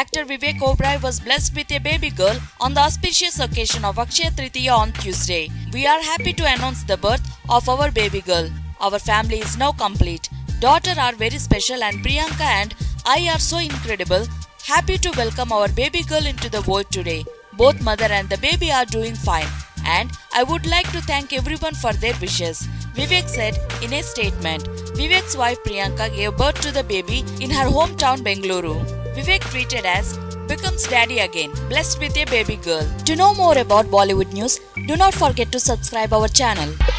actor Vivek Oberoi was blessed with a baby girl on the auspicious occasion of Akshaya Tritiya on Tuesday. We are happy to announce the birth of our baby girl. Our family is now complete. Daughter are very special and Priyanka and I are so incredible. Happy to welcome our baby girl into the world today. Both mother and the baby are doing fine. And I would like to thank everyone for their wishes, Vivek said in a statement. Vivek's wife Priyanka gave birth to the baby in her hometown Bengaluru. Vivek tweeted as, "Becomes daddy again, blessed with a baby girl." To know more about Bollywood news, do not forget to subscribe our channel.